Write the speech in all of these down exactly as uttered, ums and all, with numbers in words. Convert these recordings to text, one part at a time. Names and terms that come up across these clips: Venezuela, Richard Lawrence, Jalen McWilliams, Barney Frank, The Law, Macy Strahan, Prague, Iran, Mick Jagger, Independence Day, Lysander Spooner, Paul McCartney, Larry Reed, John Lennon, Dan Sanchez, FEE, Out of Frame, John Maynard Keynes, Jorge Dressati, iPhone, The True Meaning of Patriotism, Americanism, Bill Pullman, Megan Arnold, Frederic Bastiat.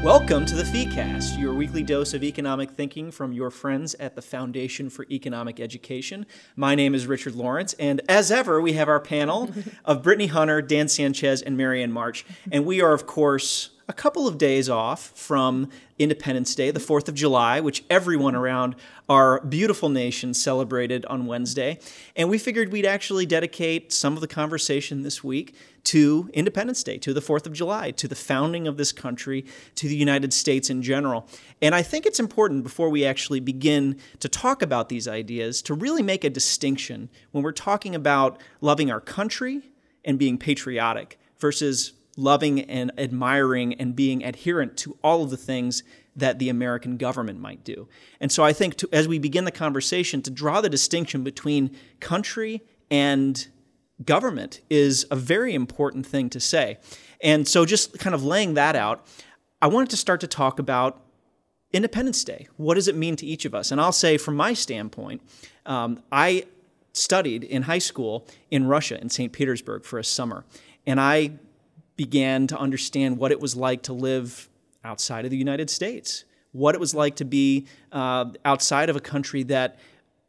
Welcome to the FeeCast, your weekly dose of economic thinking from your friends at the Foundation for Economic Education. My name is Richard Lawrence, and as ever, we have our panel of Brittany Hunter, Dan Sanchez, and Marianne March. And we are, of course, a couple of days off from Independence Day, the fourth of July, which everyone around our beautiful nation celebrated on Wednesday. And we figured we'd actually dedicate some of the conversation this week to Independence Day, to the fourth of July, to the founding of this country, to the United States in general. And I think it's important, before we actually begin to talk about these ideas, to really make a distinction when we're talking about loving our country and being patriotic versus loving and admiring and being adherent to all of the things that the American government might do. And so I think to, as we begin the conversation, to draw the distinction between country and government is a very important thing to say. And so just kind of laying that out, I wanted to start to talk about Independence Day. What does it mean to each of us? And I'll say from my standpoint, um, I studied in high school in Russia, in Saint Petersburg for a summer. And I began to understand what it was like to live outside of the United States, what it was like to be uh, outside of a country that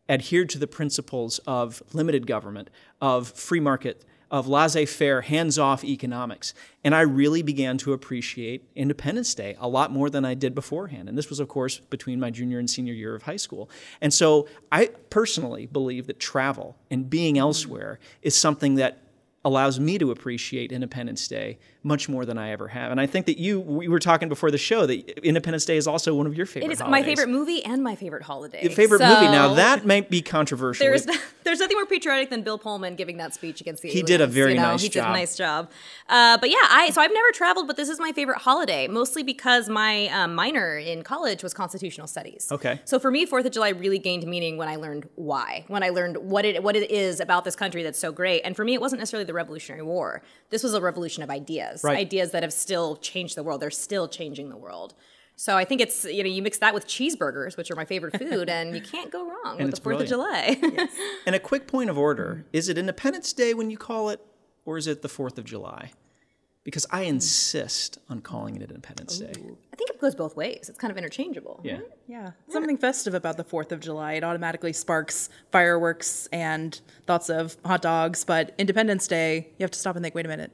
adhered to the principles of limited government, of free market, of laissez-faire, hands-off economics. And I really began to appreciate Independence Day a lot more than I did beforehand. And this was, of course, between my junior and senior year of high school. And so I personally believe that travel and being elsewhere is something that allows me to appreciate Independence Day much more than I ever have. And I think that you, we were talking before the show that Independence Day is also one of your favorite holidays. It is holidays. My favorite movie and my favorite holiday. Your favorite so, movie. Now, that might be controversial. There's, it, there's nothing more patriotic than Bill Pullman giving that speech against the He aliens, did a very you know? nice he job. He did a nice job. Uh, but yeah, I so I've never traveled, but this is my favorite holiday, mostly because my um, minor in college was constitutional studies. Okay. So for me, fourth of July really gained meaning when I learned why, when I learned what it, what it is about this country that's so great. And for me, it wasn't necessarily the Revolutionary War. This was a revolution of ideas, right. Ideas that have still changed the world. They're still changing the world. So I think it's, you know, you mix that with cheeseburgers, which are my favorite food, and you can't go wrong with the fourth of July. Yes. And a quick point of order, is it Independence Day when you call it, or is it the fourth of July? Because I insist on calling it Independence Ooh. Day. I think it goes both ways. It's kind of interchangeable. Yeah. Right? Yeah. Something festive about the fourth of July. It automatically sparks fireworks and thoughts of hot dogs. But Independence Day, you have to stop and think, wait a minute.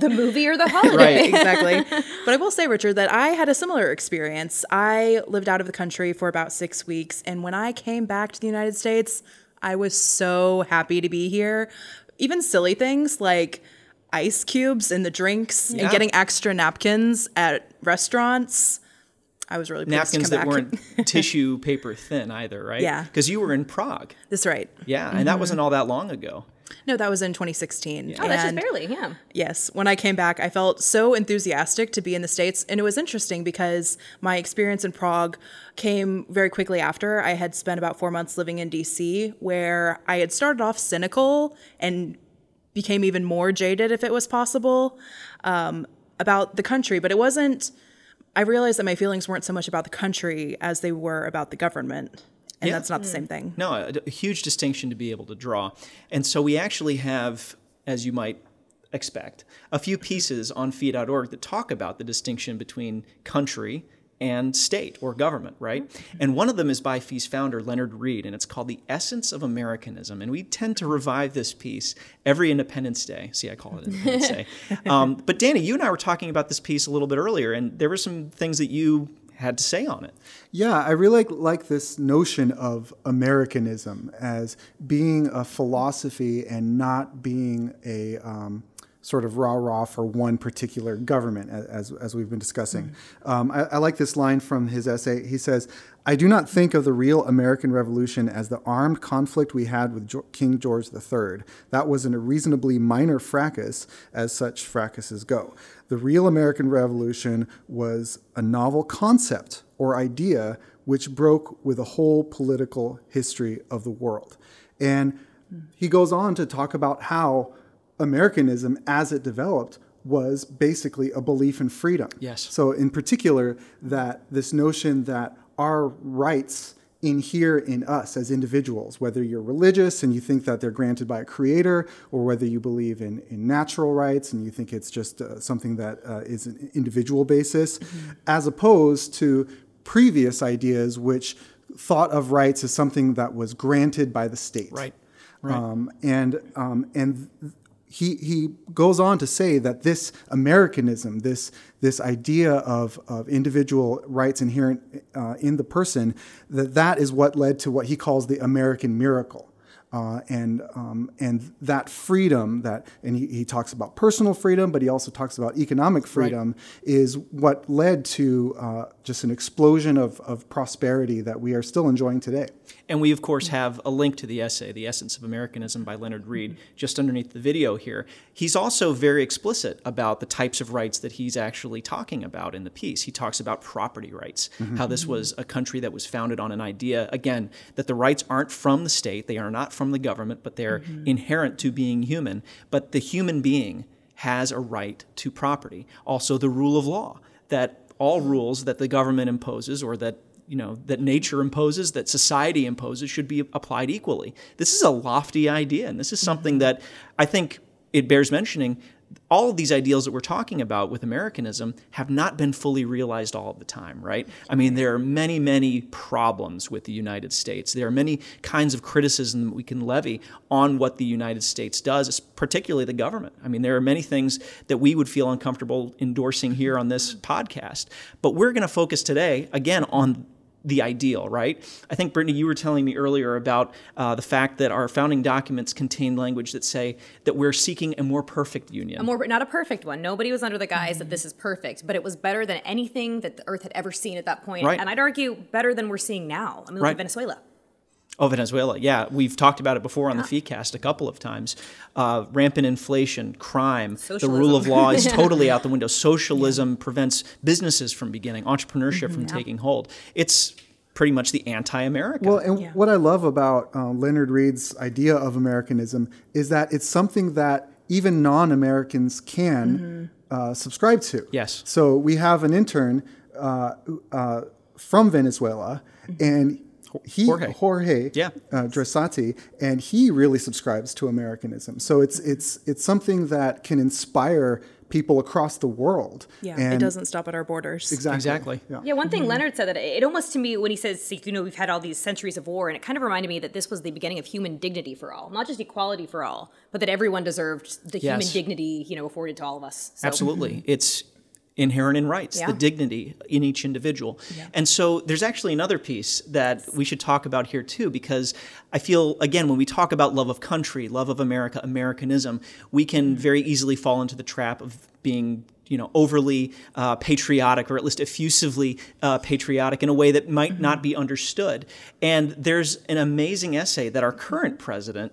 The movie or the holiday. Right, exactly. But I will say, Richard, that I had a similar experience. I lived out of the country for about six weeks. And when I came back to the United States, I was so happy to be here. Even silly things like ice cubes in the drinks yeah. and getting extra napkins at restaurants. I was really pleased napkins to come that back. Weren't tissue paper thin either, right? Yeah. Because you were in Prague. That's right. Yeah, mm-hmm. and that wasn't all that long ago. No, that was in twenty sixteen. Yeah. Oh, that's just barely, yeah. Yes. When I came back, I felt so enthusiastic to be in the States. And it was interesting because my experience in Prague came very quickly after. I had spent about four months living in D C, where I had started off cynical and became even more jaded, if it was possible, um, about the country. But it wasn't, I realized that my feelings weren't so much about the country as they were about the government. And yeah. that's not the same thing. No, a, a huge distinction to be able to draw. And so we actually have, as you might expect, a few pieces on fee dot org that talk about the distinction between country and state or government, right? And one of them is by Fee's founder, Leonard Read, and it's called The Essence of Americanism. And we tend to revive this piece every Independence Day. See, I call it Independence Day. Um, but Danny, you and I were talking about this piece a little bit earlier, and there were some things that you had to say on it. Yeah, I really like, like this notion of Americanism as being a philosophy and not being a um, sort of rah-rah for one particular government, as, as we've been discussing. Mm-hmm. um, I, I like this line from his essay. He says, "I do not think of the real American Revolution as the armed conflict we had with Jo- King George the Third. That was an reasonably minor fracas, as such fracases go. The real American Revolution was a novel concept or idea which broke with the whole political history of the world." And he goes on to talk about how Americanism, as it developed, was basically a belief in freedom. Yes. So in particular, that this notion that our rights in here in us as individuals, whether you're religious and you think that they're granted by a creator, or whether you believe in, in natural rights and you think it's just uh, something that uh, is an individual basis, mm-hmm. as opposed to previous ideas which thought of rights as something that was granted by the state. Right, right. Um, and um, and he, he goes on to say that this Americanism, this this idea of, of individual rights inherent uh, in the person, that that is what led to what he calls the American miracle. Uh, and um, and that freedom that, and he, he talks about personal freedom, but he also talks about economic freedom, right. is what led to uh, just an explosion of, of prosperity that we are still enjoying today. And we, of course, have a link to the essay, The Essence of Americanism by Leonard Read, just underneath the video here. He's also very explicit about the types of rights that he's actually talking about in the piece. He talks about property rights, mm-hmm. how this was a country that was founded on an idea, again, that the rights aren't from the state, they are not from the government, but they're mm-hmm. inherent to being human. But the human being has a right to property. Also, the rule of law, that all rules that the government imposes or that you know, that nature imposes, that society imposes, should be applied equally. This is a lofty idea, and this is something that I think it bears mentioning. All of these ideals that we're talking about with Americanism have not been fully realized all of the time, right? I mean, there are many, many problems with the United States. There are many kinds of criticism that we can levy on what the United States does, particularly the government. I mean, there are many things that we would feel uncomfortable endorsing here on this podcast. But we're going to focus today, again, on the ideal, right? I think, Brittany, you were telling me earlier about uh, the fact that our founding documents contain language that say that we're seeking a more perfect union. A more, not a perfect one. Nobody was under the guise mm-hmm. that this is perfect, but it was better than anything that the earth had ever seen at that point. Right. And I'd argue better than we're seeing now. I mean, look right. at Venezuela. Oh, Venezuela, yeah. We've talked about it before on yeah. the FeeCast a couple of times. Uh, rampant inflation, crime, socialism. The rule of law is totally out the window. Socialism yeah. prevents businesses from beginning, entrepreneurship from yeah. taking hold. It's pretty much the anti-American. Well, and yeah. what I love about uh, Leonard Read's idea of Americanism is that it's something that even non-Americans can mm-hmm. uh, subscribe to. Yes. So we have an intern uh, uh, from Venezuela, mm-hmm. and He, Jorge, Jorge yeah. uh, Dressati, and he really subscribes to Americanism. So it's it's it's something that can inspire people across the world. Yeah, and it doesn't stop at our borders. Exactly. exactly. Yeah. yeah, one thing mm-hmm. Leonard said that it almost to me when he says, you know, we've had all these centuries of war, and it kind of reminded me that this was the beginning of human dignity for all, not just equality for all, but that everyone deserved the yes. human dignity, you know, afforded to all of us. So. Absolutely. Mm-hmm. It's inherent in rights, yeah. the dignity in each individual. Yeah. And so there's actually another piece that we should talk about here too, because I feel, again, when we talk about love of country, love of America, Americanism, we can very easily fall into the trap of being you know, overly uh, patriotic, or at least effusively uh, patriotic in a way that might mm-hmm. not be understood. And there's an amazing essay that our current president,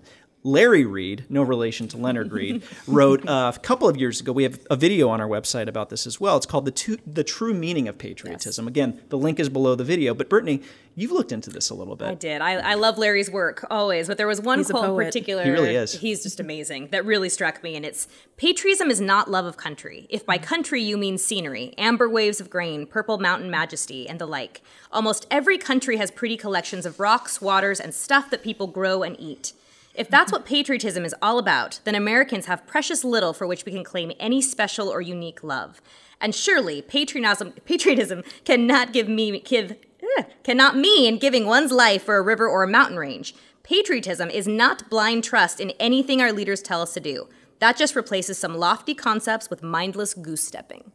Larry Reed, no relation to Leonard Reed, wrote uh, a couple of years ago. We have a video on our website about this as well. It's called The, Two, the True Meaning of Patriotism. Yes. Again, the link is below the video. But Brittany, you've looked into this a little bit. I did. I, I love Larry's work always. But there was one quote in particular. He really is. He's just amazing. That really struck me. And it's, patriotism is not love of country. If by country you mean scenery, amber waves of grain, purple mountain majesty, and the like. Almost every country has pretty collections of rocks, waters, and stuff that people grow and eat. If that's what patriotism is all about, then Americans have precious little for which we can claim any special or unique love. And surely patriotism, patriotism cannot give me, give, ugh, cannot mean giving one's life for a river or a mountain range. Patriotism is not blind trust in anything our leaders tell us to do. That just replaces some lofty concepts with mindless goose-stepping.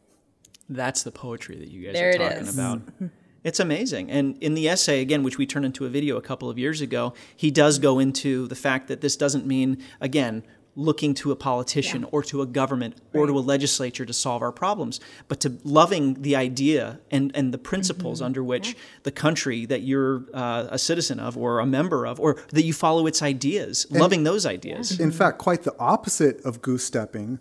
That's the poetry that you guys there are talking is. About. It's amazing. And in the essay, again, which we turned into a video a couple of years ago, he does go into the fact that this doesn't mean, again, looking to a politician yeah. or to a government right. or to a legislature to solve our problems, but to loving the idea and, and the principles mm-hmm. under which yeah. the country that you're uh, a citizen of or a member of, or that you follow its ideas, and loving those ideas. In fact, quite the opposite of goose-stepping.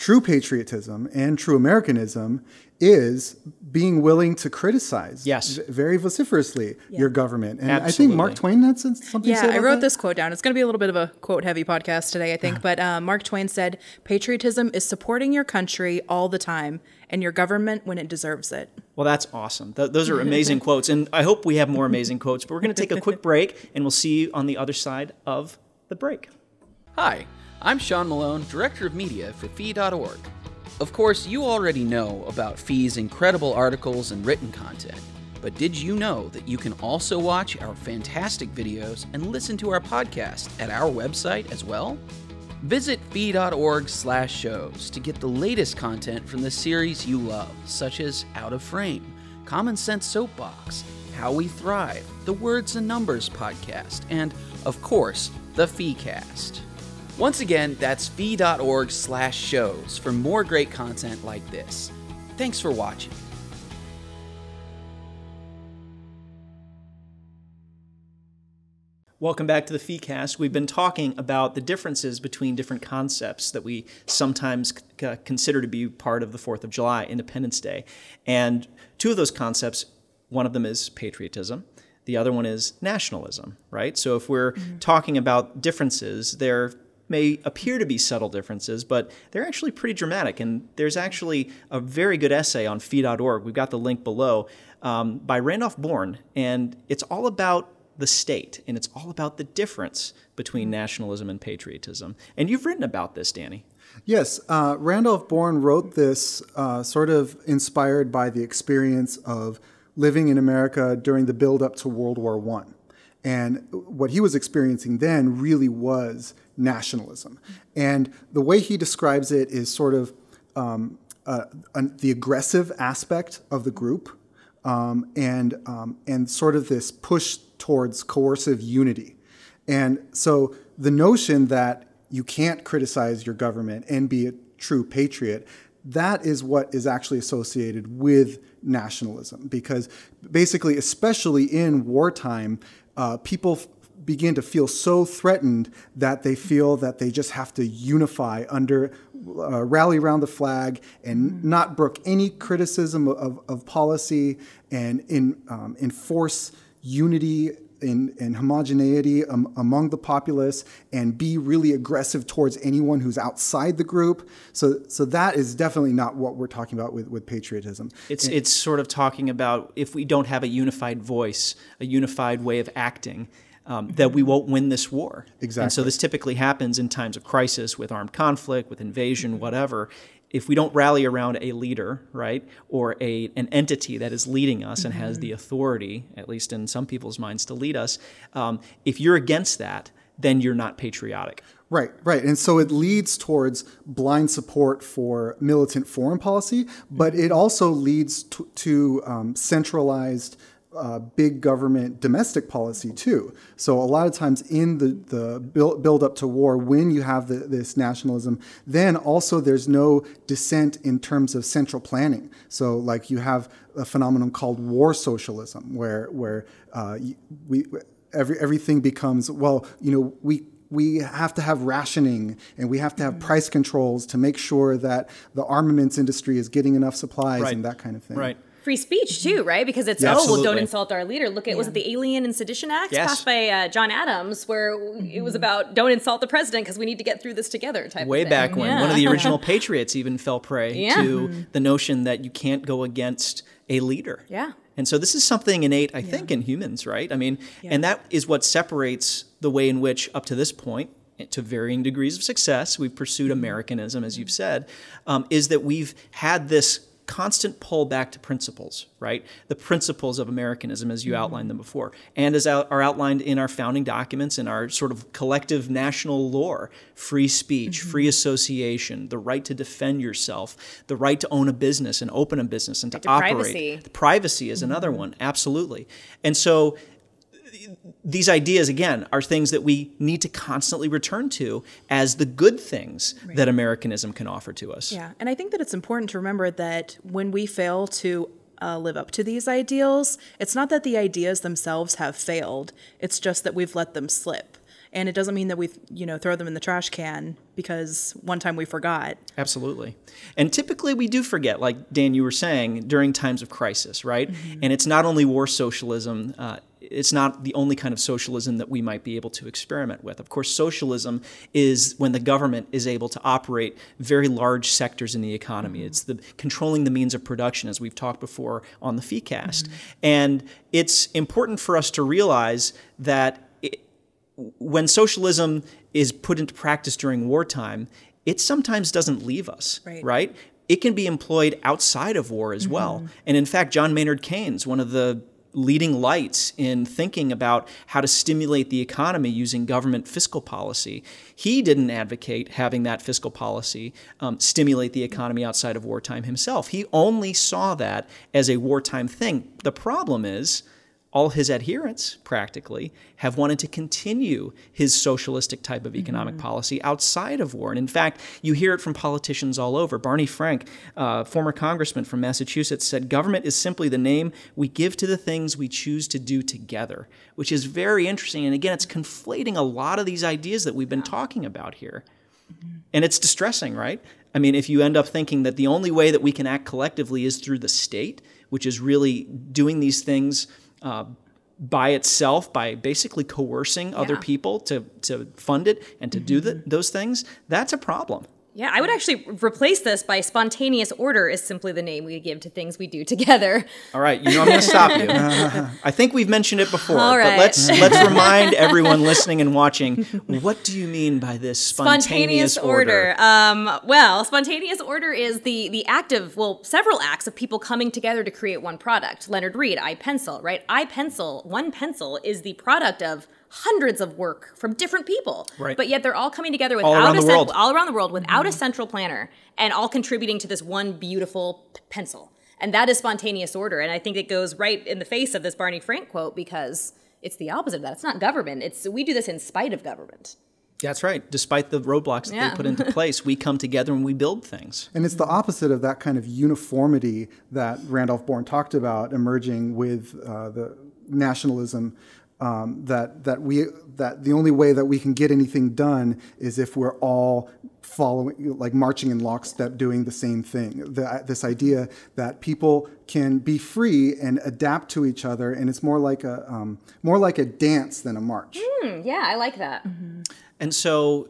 True patriotism and true Americanism is being willing to criticize yes. very vociferously yeah. your government. And Absolutely. I think Mark Twain had something yeah, to say about I wrote that. This quote down. It's going to be a little bit of a quote-heavy podcast today, I think. But uh, Mark Twain said, patriotism is supporting your country all the time and your government when it deserves it. Well, that's awesome. Th those are amazing quotes. And I hope we have more amazing quotes. But we're going to take a quick break, and we'll see you on the other side of the break. Hi. I'm Sean Malone, Director of Media for Fee dot org. Of course, you already know about Fee's incredible articles and written content, but did you know that you can also watch our fantastic videos and listen to our podcast at our website as well? Visit Fee dot org slash shows to get the latest content from the series you love, such as Out of Frame, Common Sense Soapbox, How We Thrive, the Words and Numbers podcast, and, of course, the FeeCast. Once again, that's fee dot org slash shows for more great content like this. Thanks for watching. Welcome back to the FeeCast. We've been talking about the differences between different concepts that we sometimes c consider to be part of the fourth of July, Independence Day. And two of those concepts, one of them is patriotism. The other one is nationalism, right? So if we're mm-hmm. talking about differences, they're may appear to be subtle differences, but they're actually pretty dramatic. And there's actually a very good essay on fee dot org. We've got the link below um, by Randolph Bourne. And it's all about the state, and it's all about the difference between nationalism and patriotism. And you've written about this, Danny. Yes. Uh, Randolph Bourne wrote this uh, sort of inspired by the experience of living in America during the buildup to World War One. And what he was experiencing then really was nationalism. And the way he describes it is sort of um, uh, an, the aggressive aspect of the group um, and, um, and sort of this push towards coercive unity. And so the notion that you can't criticize your government and be a true patriot, that is what is actually associated with nationalism. Because basically, especially in wartime, Uh, people f begin to feel so threatened that they feel that they just have to unify under, uh, rally around the flag and not brook any criticism of, of policy and in, um, enforce unity and, and homogeneity um, among the populace and be really aggressive towards anyone who's outside the group. So, so that is definitely not what we're talking about with, with patriotism. It's, and, it's sort of talking about if we don't have a unified voice, a unified way of acting, um, that we won't win this war. Exactly. And so this typically happens in times of crisis with armed conflict, with invasion, whatever. If we don't rally around a leader, right, or a, an entity that is leading us and has the authority, at least in some people's minds, to lead us, um, if you're against that, then you're not patriotic. Right, right. And so it leads towards blind support for militant foreign policy, but it also leads to, to um, centralized Uh, big government domestic policy too. So a lot of times in the, the build, build up to war, when you have the, this nationalism, then also there's no dissent in terms of central planning. So like you have a phenomenon called war socialism where, where uh, we, every, everything becomes, well, you know, we we have to have rationing and we have to have price controls to make sure that the armaments industry is getting enough supplies right. and that kind of thing. Right. Free speech, too, right? Because it's, yeah, oh, absolutely. Well, don't insult our leader. Look at, yeah. was it the Alien and Sedition Act yes. passed by uh, John Adams, where it was about don't insult the president because we need to get through this together type Way of thing. Way back when. Yeah. One of the original patriots even fell prey yeah. to the notion that you can't go against a leader. Yeah. And so this is something innate, I yeah. think, in humans, right? I mean, yeah. and that is what separates the way in which, up to this point, to varying degrees of success, we've pursued Americanism, as you've said, um, is that we've had this constant pull back to principles, right? The principles of Americanism as you mm-hmm. outlined them before and as out, are outlined in our founding documents and our sort of collective national lore, free speech, mm-hmm. free association, the right to defend yourself, the right to own a business and open a business and to, to operate. Privacy. The privacy is mm-hmm. another one, absolutely. And so these ideas, again, are things that we need to constantly return to as the good things right. that Americanism can offer to us. Yeah, and I think that it's important to remember that when we fail to uh, live up to these ideals, it's not that the ideas themselves have failed. It's just that we've let them slip. And it doesn't mean that we, you know, throw them in the trash can because one time we forgot. Absolutely. And typically we do forget, like Dan, you were saying, during times of crisis, right? Mm-hmm. And it's not only war socialism. Uh, it's not the only kind of socialism that we might be able to experiment with. Of course, socialism is when the government is able to operate very large sectors in the economy. Mm-hmm. It's the controlling the means of production, as we've talked before on the FeeCast. Mm-hmm. And it's important for us to realize that it, when socialism is put into practice during wartime, it sometimes doesn't leave us, right? right? It can be employed outside of war as mm-hmm. well. And in fact, John Maynard Keynes, one of the leading lights in thinking about how to stimulate the economy using government fiscal policy. He didn't advocate having that fiscal policy um, stimulate the economy outside of wartime himself. He only saw that as a wartime thing. The problem is all his adherents, practically, have wanted to continue his socialistic type of economic mm-hmm. policy outside of war. And in fact, you hear it from politicians all over. Barney Frank, uh, former congressman from Massachusetts, said, "Government is simply the name we give to the things we choose to do together," which is very interesting. And again, it's conflating a lot of these ideas that we've been talking about here. Mm-hmm. And it's distressing, right? I mean, if you end up thinking that the only way that we can act collectively is through the state, which is really doing these things Uh, by itself, by basically coercing yeah. other people to, to fund it and to mm-hmm. do the, those things, that's a problem. Yeah, I would actually replace this by "spontaneous order is simply the name we give to things we do together." All right, you know I'm going to stop you. I think we've mentioned it before, All right. but let's, let's remind everyone listening and watching, what do you mean by this spontaneous, spontaneous order? order. Um, well, spontaneous order is the, the act of, well, several acts of people coming together to create one product. Leonard Read, iPencil, right? iPencil, one pencil is the product of hundreds of work from different people, right. but yet they're all coming together without all around a the world, all around the world without mm-hmm. a central planner, and all contributing to this one beautiful pencil, and that is spontaneous order. And I think it goes right in the face of this Barney Frank quote, because it's the opposite of that. It's not government. It's we do this in spite of government. That's right. Despite the roadblocks that yeah. they put into place, we come together and we build things. And it's the opposite of that kind of uniformity that Randolph Bourne talked about emerging with uh, the nationalism. Um, that that we that the only way that we can get anything done is if we're all following, like marching in lockstep, doing the same thing. The, this idea that people can be free and adapt to each other, and it's more like a um, more like a dance than a march. Mm, yeah, I like that. Mm-hmm. And so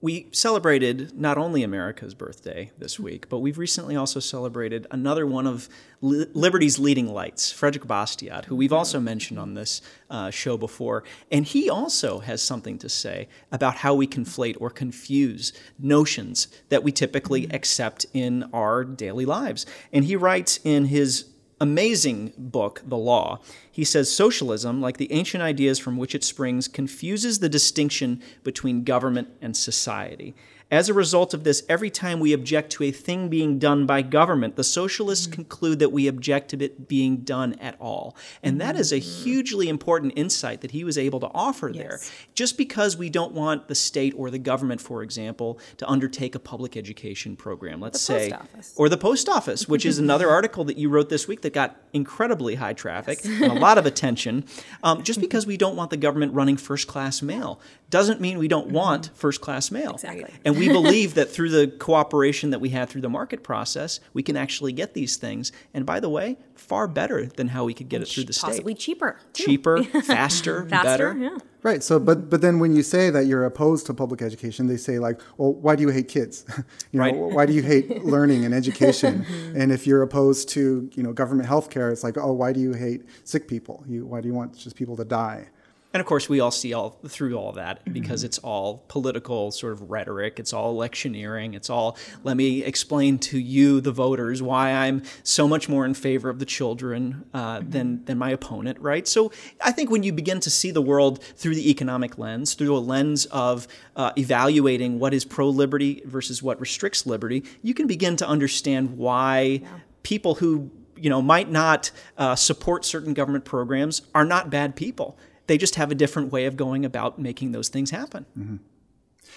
we celebrated not only America's birthday this week, but we've recently also celebrated another one of li liberty's leading lights, Frederic Bastiat, who we've also mentioned on this uh, show before. And he also has something to say about how we conflate or confuse notions that we typically accept in our daily lives. And he writes in his amazing book, The Law, he says, "Socialism, like the ancient ideas from which it springs, confuses the distinction between government and society. As a result of this, every time we object to a thing being done by government, the socialists mm-hmm. conclude that we object to it being done at all." And that is a hugely important insight that he was able to offer yes. there. Just because we don't want the state or the government, for example, to undertake a public education program, let's the say, post or the post office, which is another article that you wrote this week that got incredibly high traffic yes. and a lot of attention. Um, just because we don't want the government running first-class mail doesn't mean we don't want first-class mail. Exactly. And we believe that through the cooperation that we have through the market process, we can actually get these things. And by the way, far better than how we could get and it through the possibly state. Possibly cheaper. Too. Cheaper, faster, faster, better. Yeah. Right. So, but but then when you say that you're opposed to public education, they say like, "Well, why do you hate kids? you know, right. Why do you hate learning and education?" And if you're opposed to you know government health care, it's like, "Oh, why do you hate sick people? You why do you want just people to die?" And of course, we all see all through all that because it's all political sort of rhetoric. It's all electioneering. It's all, let me explain to you, the voters, why I'm so much more in favor of the children uh, than, than my opponent, right? So I think when you begin to see the world through the economic lens, through a lens of uh, evaluating what is pro-liberty versus what restricts liberty, you can begin to understand why yeah. people who you know might not uh, support certain government programs are not bad people. They just have a different way of going about making those things happen. Mm-hmm.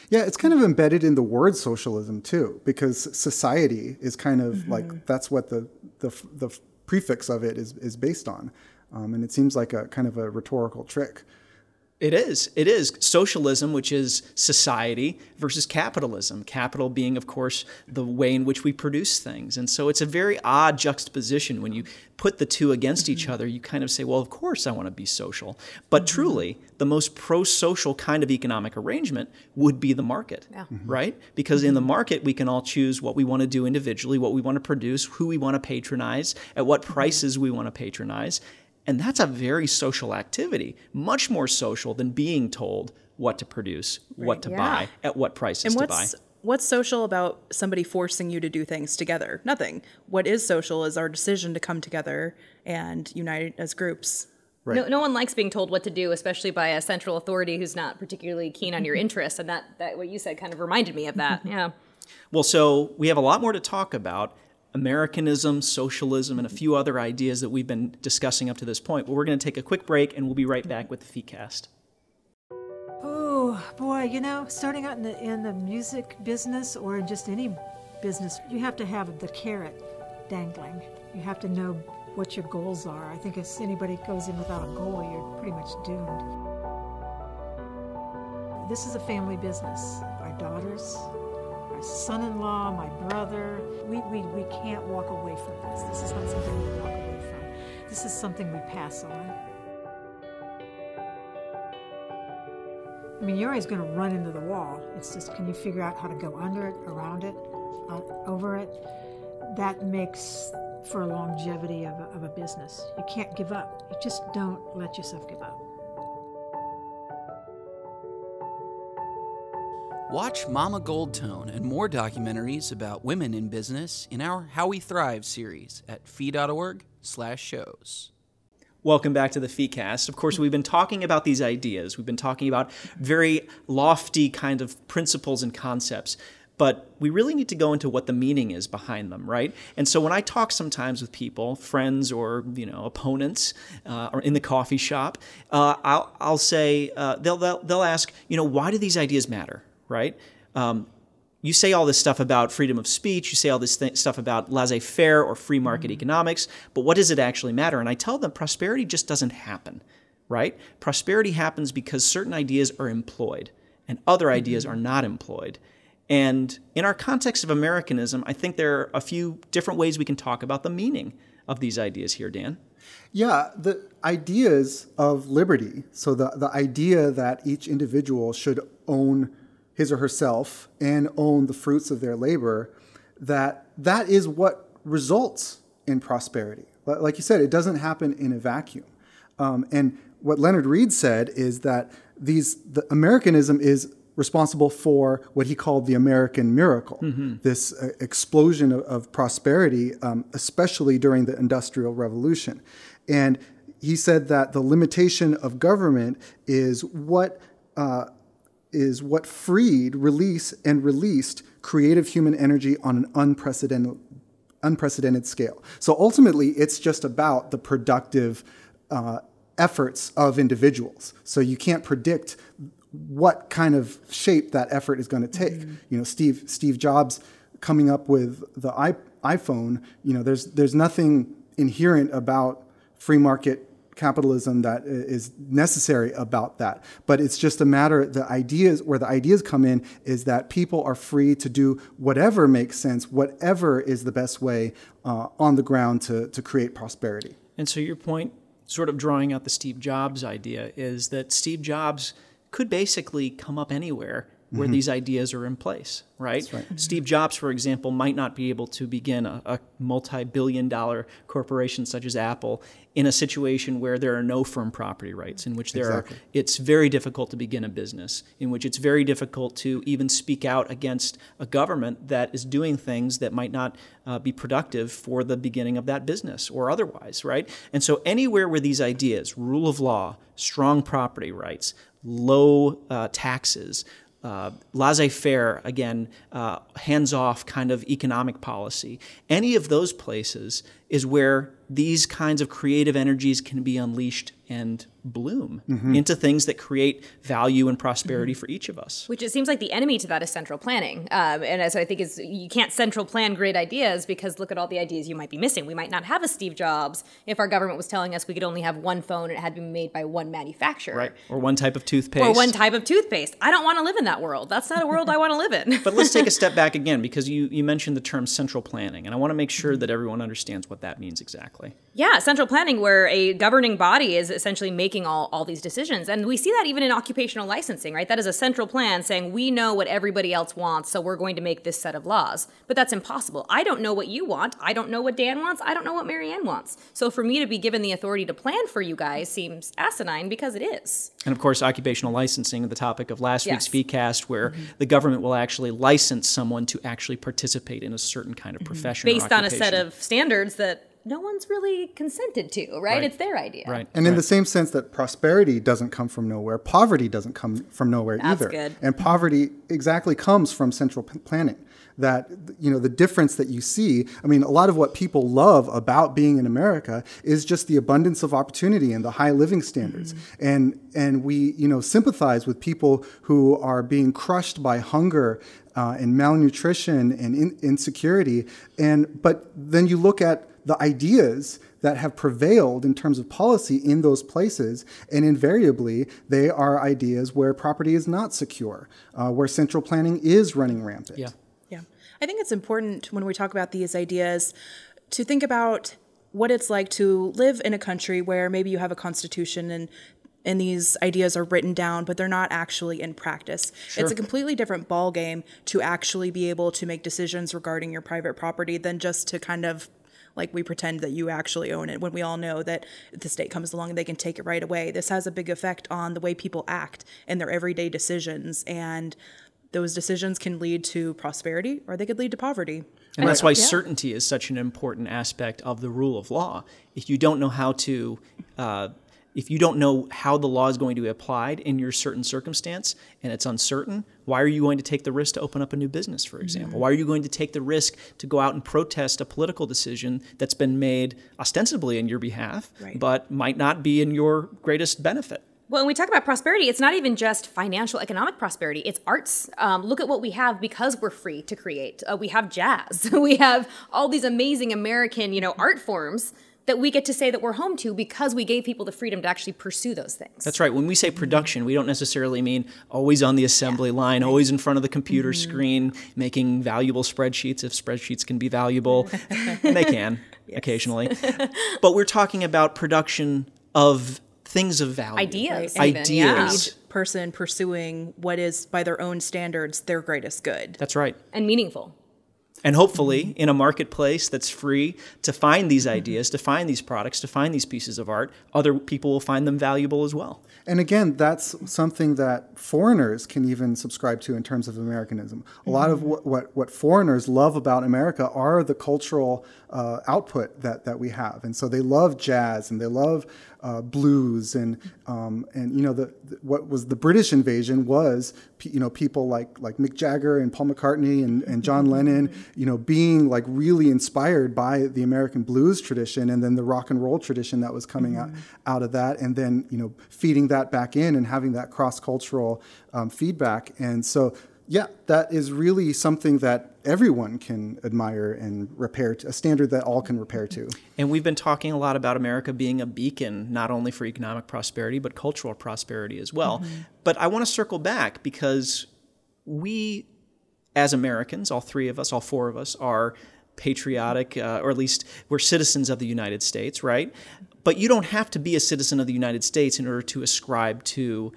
Yeah, it's kind of embedded in the word socialism too, because society is kind of mm-hmm. like, that's what the, the, the prefix of it is, is based on. Um, and it seems like a kind of a rhetorical trick. It is. It is. Socialism, which is society, versus capitalism. Capital being, of course, the way in which we produce things. And so it's a very odd juxtaposition. When you put the two against each other, you kind of say, well, of course I want to be social. But truly, the most pro-social kind of economic arrangement would be the market, yeah. right? Because in the market, we can all choose what we want to do individually, what we want to produce, who we want to patronize, at what prices we want to patronize. And that's a very social activity, much more social than being told what to produce, right. what to yeah. buy, at what prices to buy. What's social about somebody forcing you to do things together? Nothing. What is social is our decision to come together and unite as groups. Right. No, no one likes being told what to do, especially by a central authority who's not particularly keen on your interests. And that, that what you said kind of reminded me of that. Yeah. Well, so we have a lot more to talk about. Americanism, socialism, and a few other ideas that we've been discussing up to this point. But we're going to take a quick break, and we'll be right back with the FeeCast. Oh, boy, you know, starting out in the, in the music business or in just any business, you have to have the carrot dangling. You have to know what your goals are. I think if anybody goes in without a goal, you're pretty much doomed. This is a family business. Our daughters, son-in-law, my brother, we, we, we can't walk away from this. This is not something we walk away from. This is something we pass on. I mean, you're always going to run into the wall. It's just, can you figure out how to go under it, around it, uh, over it? That makes for longevity of a, of a business. You can't give up. You just don't let yourself give up. Watch Mama Goldtone and more documentaries about women in business in our How We Thrive series at fee dot org slash shows. Welcome back to the FeeCast. Of course, we've been talking about these ideas. We've been talking about very lofty kind of principles and concepts. But we really need to go into what the meaning is behind them, right? And so when I talk sometimes with people, friends or, you know, opponents uh, or in the coffee shop, uh, I'll, I'll say, uh, they'll, they'll, they'll ask, you know, why do these ideas matter? Right? Um, you say all this stuff about freedom of speech. You say all this th stuff about laissez-faire or free market mm-hmm. economics. But what does it actually matter? And I tell them prosperity just doesn't happen, right? Prosperity happens because certain ideas are employed and other mm-hmm. ideas are not employed. And in our context of Americanism, I think there are a few different ways we can talk about the meaning of these ideas here, Dan. Yeah, the ideas of liberty. So the, the idea that each individual should own his or herself and own the fruits of their labor, that that is what results in prosperity. Like you said, it doesn't happen in a vacuum. Um, and what Leonard Read said is that these the Americanism is responsible for what he called the American miracle, mm-hmm. this uh, explosion of, of prosperity, um, especially during the Industrial Revolution. And he said that the limitation of government is what... Uh, is what freed, release, and released creative human energy on an unprecedented, unprecedented scale. So ultimately, it's just about the productive uh, efforts of individuals. So you can't predict what kind of shape that effort is going to take. Mm-hmm. You know, Steve, Steve Jobs coming up with the iPhone, you know, there's, there's nothing inherent about free market capitalism that is necessary about that. But it's just a matter, the ideas, where the ideas come in is that people are free to do whatever makes sense, whatever is the best way uh, on the ground to, to create prosperity. And so your point, sort of drawing out the Steve Jobs idea, is that Steve Jobs could basically come up anywhere where mm-hmm. these ideas are in place, right? That's right. Mm-hmm. Steve Jobs, for example, might not be able to begin a, a multi-billion dollar corporation such as Apple in a situation where there are no firm property rights, in which there exactly. are, it's very difficult to begin a business, in which it's very difficult to even speak out against a government that is doing things that might not uh, be productive for the beginning of that business or otherwise, right? And so anywhere where these ideas, rule of law, strong property rights, low uh, taxes, Uh, laissez-faire, again, uh, hands-off kind of economic policy. Any of those places is where these kinds of creative energies can be unleashed and bloom mm-hmm. into things that create value and prosperity mm-hmm. for each of us. Which it seems like the enemy to that is central planning. Um, and so I think is you can't central plan great ideas, because look at all the ideas you might be missing. We might not have a Steve Jobs if our government was telling us we could only have one phone and it had to be made by one manufacturer. Right. Or one type of toothpaste. Or one type of toothpaste. I don't want to live in that world. That's not a world I want to live in. But let's take a step back again, because you, you mentioned the term central planning. And I want to make sure that everyone understands what that means exactly. Yeah, central planning, where a governing body is essentially making all, all these decisions. And we see that even in occupational licensing, right? That is a central plan saying, we know what everybody else wants, so we're going to make this set of laws. But that's impossible. I don't know what you want. I don't know what Dan wants. I don't know what Marianne wants. So for me to be given the authority to plan for you guys seems asinine, because it is. And of course, occupational licensing, the topic of last yes. week's FeeCast, where mm-hmm. the government will actually license someone to actually participate in a certain kind of profession mm-hmm. based on a set of standards that no one's really consented to, right? right? It's their idea. Right. And in right. the same sense that prosperity doesn't come from nowhere, poverty doesn't come from nowhere That's either. Good. And poverty exactly comes from central planning. That, you know, the difference that you see, I mean, a lot of what people love about being in America is just the abundance of opportunity and the high living standards. Mm-hmm. And, and we, you know, sympathize with people who are being crushed by hunger uh, and malnutrition and in insecurity. And, but then you look at the ideas that have prevailed in terms of policy in those places, and invariably they are ideas where property is not secure, uh, where central planning is running rampant. Yeah, yeah. I think it's important when we talk about these ideas to think about what it's like to live in a country where maybe you have a constitution and and these ideas are written down, but they're not actually in practice. Sure. It's a completely different ball game to actually be able to make decisions regarding your private property than just to kind of like we pretend that you actually own it, when we all know that the state comes along and they can take it right away. This has a big effect on the way people act and their everyday decisions. And those decisions can lead to prosperity, or they could lead to poverty. And that's why yeah. certainty is such an important aspect of the rule of law. If you don't know how to... Uh, If you don't know how the law is going to be applied in your certain circumstance, and it's uncertain, why are you going to take the risk to open up a new business, for example? Mm-hmm. Why are you going to take the risk to go out and protest a political decision that's been made ostensibly in your behalf, right. but might not be in your greatest benefit? Well, when we talk about prosperity, it's not even just financial, economic prosperity. It's arts. Um, look at what we have because we're free to create. Uh, we have jazz. We have all these amazing American, you know, art forms that we get to say that we're home to because we gave people the freedom to actually pursue those things. That's right. When we say production, we don't necessarily mean always on the assembly yeah. line, right. always in front of the computer mm-hmm. screen, making valuable spreadsheets, if spreadsheets can be valuable. They can, yes. occasionally. But we're talking about production of things of value. Ideas. Right. Ideas. Yeah. Each person pursuing what is, by their own standards, their greatest good. That's right. And meaningful. And hopefully, in a marketplace that's free to find these ideas, to find these products, to find these pieces of art, other people will find them valuable as well. And again, that's something that foreigners can even subscribe to in terms of Americanism. A lot of what, what, what foreigners love about America are the cultural uh, output that, that we have. And so they love jazz, and they love uh, blues, and, um, and you know, the, the, what was the British invasion was you know, people like, like Mick Jagger and Paul McCartney and, and John Lennon, you know, being like really inspired by the American blues tradition, and then the rock and roll tradition that was coming mm-hmm. out, out of that, and then, you know, feeding that back in and having that cross-cultural um, feedback. And so, yeah, that is really something that everyone can admire and repair to, a standard that all can repair to. And we've been talking a lot about America being a beacon, not only for economic prosperity, but cultural prosperity as well. Mm-hmm. But I want to circle back, because we... as Americans, all three of us, all four of us, are patriotic, uh, or at least we're citizens of the United States, right? But you don't have to be a citizen of the United States in order to ascribe to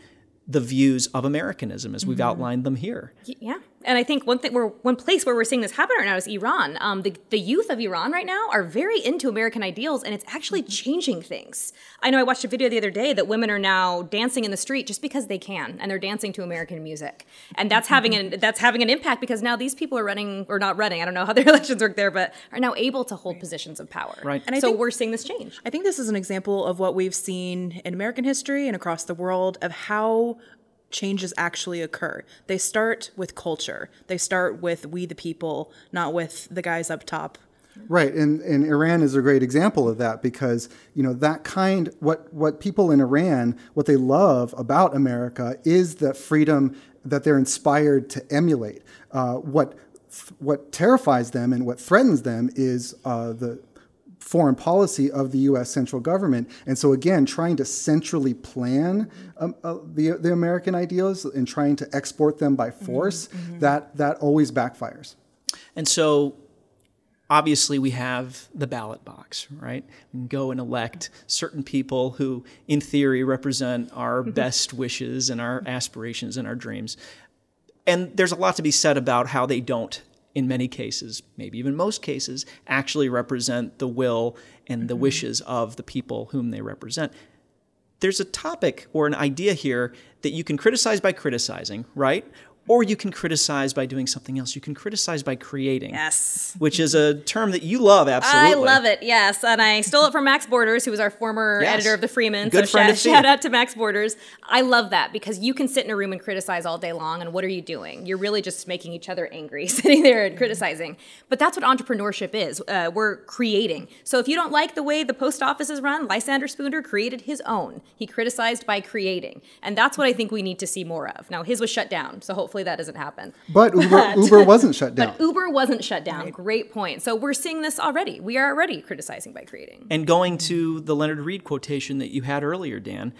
the views of Americanism, as we've mm-hmm. outlined them here. Yeah. And I think one thing, we're, one place where we're seeing this happen right now is Iran. Um, the, the youth of Iran right now are very into American ideals, and it's actually changing things. I know I watched a video the other day that women are now dancing in the street just because they can, and they're dancing to American music. And that's having an, that's having an impact, because now these people are running, or not running, I don't know how their elections work there, but are now able to hold right. positions of power. Right. And I so think, we're seeing this change. I think this is an example of what we've seen in American history and across the world of how changes actually occur. They start with culture. They start with we the people, not with the guys up top Right, and, and Iran is a great example of that, because, you know, that kind, what, what people in Iran, what they love about America is the freedom that they're inspired to emulate. Uh, what, what terrifies them and what threatens them is uh, the foreign policy of the U S central government. And so again, trying to centrally plan um, uh, the, the American ideals and trying to export them by force, mm-hmm, mm-hmm. that, that always backfires. And so... obviously, we have the ballot box, right? We can go and elect certain people who, in theory, represent our best wishes and our aspirations and our dreams. And there's a lot to be said about how they don't, in many cases, maybe even most cases, actually represent the will and the wishes of the people whom they represent. There's a topic or an idea here that you can criticize by criticizing, right? Or you can criticize by doing something else. You can criticize by creating. Yes. Which is a term that you love, absolutely. I love it, yes. And I stole it from Max Borders, who was our former yes. editor of The Freeman. Good so friend shout, shout out to Max Borders. I love that, because you can sit in a room and criticize all day long, and what are you doing? You're really just making each other angry, sitting there and criticizing. But that's what entrepreneurship is. Uh, we're creating. So if you don't like the way the post office is run, Lysander Spooner created his own. He criticized by creating. And that's what I think we need to see more of. Now, his was shut down, so hopefully that doesn't happen. But Uber, but, Uber wasn't shut down. But Uber wasn't shut down. Right. Great point. So we're seeing this already. We are already criticizing by creating. And going to the Leonard Read quotation that you had earlier, Dan,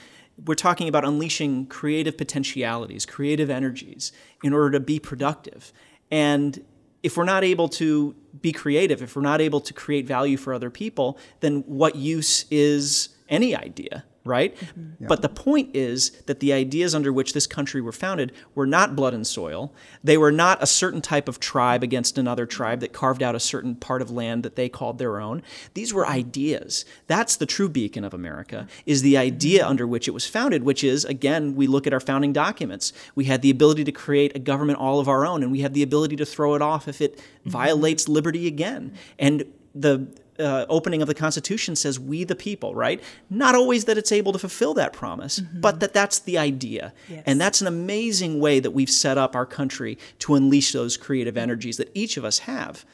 we're talking about unleashing creative potentialities, creative energies in order to be productive. And if we're not able to be creative, if we're not able to create value for other people, then what use is any idea? Right? Yeah. But the point is that the ideas under which this country were founded were not blood and soil. They were not a certain type of tribe against another tribe that carved out a certain part of land that they called their own. These were ideas. That's the true beacon of America, is the idea under which it was founded, which is, again, we look at our founding documents. We had the ability to create a government all of our own, and we have the ability to throw it off if it mm-hmm. violates liberty again. And the Uh, opening of the Constitution says, we the people, right? Not always that it's able to fulfill that promise, mm-hmm. but that that's the idea. Yes. And that's an amazing way that we've set up our country to unleash those creative energies that each of us have.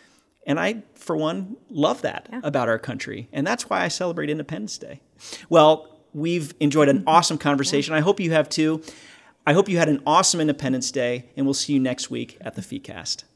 And I, for one, love that yeah. about our country. And that's why I celebrate Independence Day. Well, we've enjoyed an awesome conversation. Yeah. I hope you have too. I hope you had an awesome Independence Day, and we'll see you next week at the FeeCast.